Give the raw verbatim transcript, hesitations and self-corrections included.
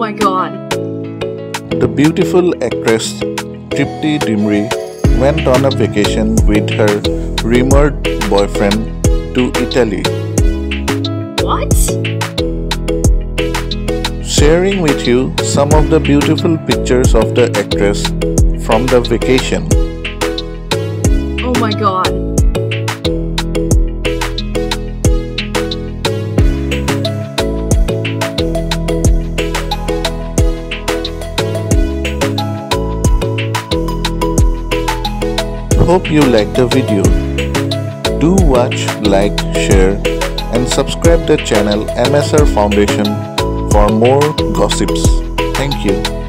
my god. The beautiful actress Tripti Dimri went on a vacation with her rumored boyfriend to Italy. What? Sharing with you some of the beautiful pictures of the actress from the vacation. Oh my god. Hope you like the video. Do watch, like, share and subscribe the channel M S R Foundation for more gossips. Thank you.